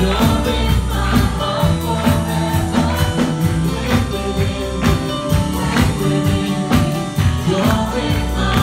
You're in my